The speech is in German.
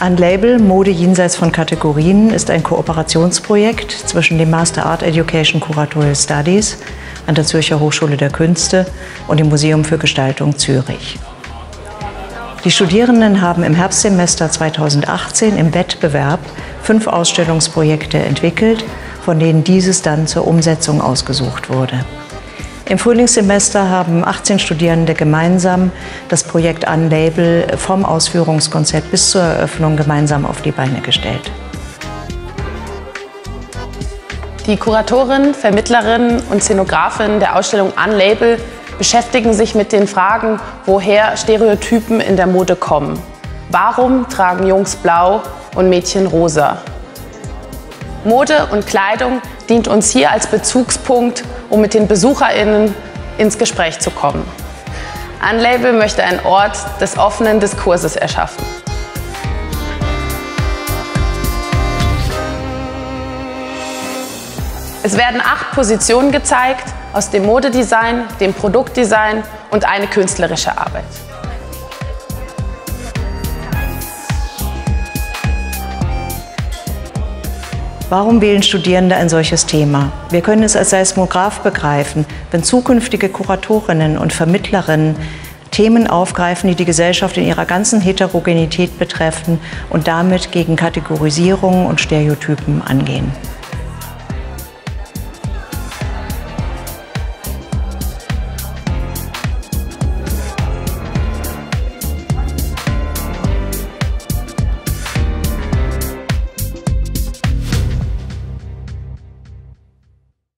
Unlabel Mode jenseits von Kategorien ist ein Kooperationsprojekt zwischen dem Master Art Education Curatorial Studies an der Zürcher Hochschule der Künste und dem Museum für Gestaltung Zürich. Die Studierenden haben im Herbstsemester 2018 im Wettbewerb 5 Ausstellungsprojekte entwickelt, von denen dieses dann zur Umsetzung ausgesucht wurde. Im Frühlingssemester haben 18 Studierende gemeinsam das Projekt Unlabel vom Ausführungskonzept bis zur Eröffnung gemeinsam auf die Beine gestellt. Die Kuratorin, Vermittlerin und Szenografin der Ausstellung Unlabel beschäftigen sich mit den Fragen, woher Stereotypen in der Mode kommen. Warum tragen Jungs blau und Mädchen rosa? Mode und Kleidung dient uns hier als Bezugspunkt, um mit den BesucherInnen ins Gespräch zu kommen. Unlabel möchte einen Ort des offenen Diskurses erschaffen. Es werden 8 Positionen gezeigt, aus dem Modedesign, dem Produktdesign und eine künstlerische Arbeit. Warum wählen Studierende ein solches Thema? Wir können es als Seismograph begreifen, wenn zukünftige Kuratorinnen und Vermittlerinnen Themen aufgreifen, die die Gesellschaft in ihrer ganzen Heterogenität betreffen und damit gegen Kategorisierungen und Stereotypen angehen.